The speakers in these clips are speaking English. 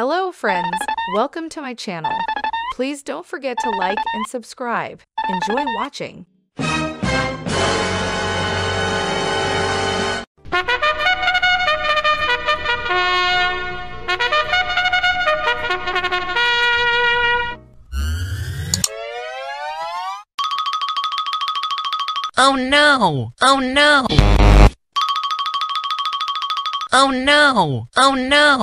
Hello friends, welcome to my channel. Please don't forget to like and subscribe. Enjoy watching. Oh no! Oh no! Oh no! Oh no!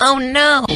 Oh no!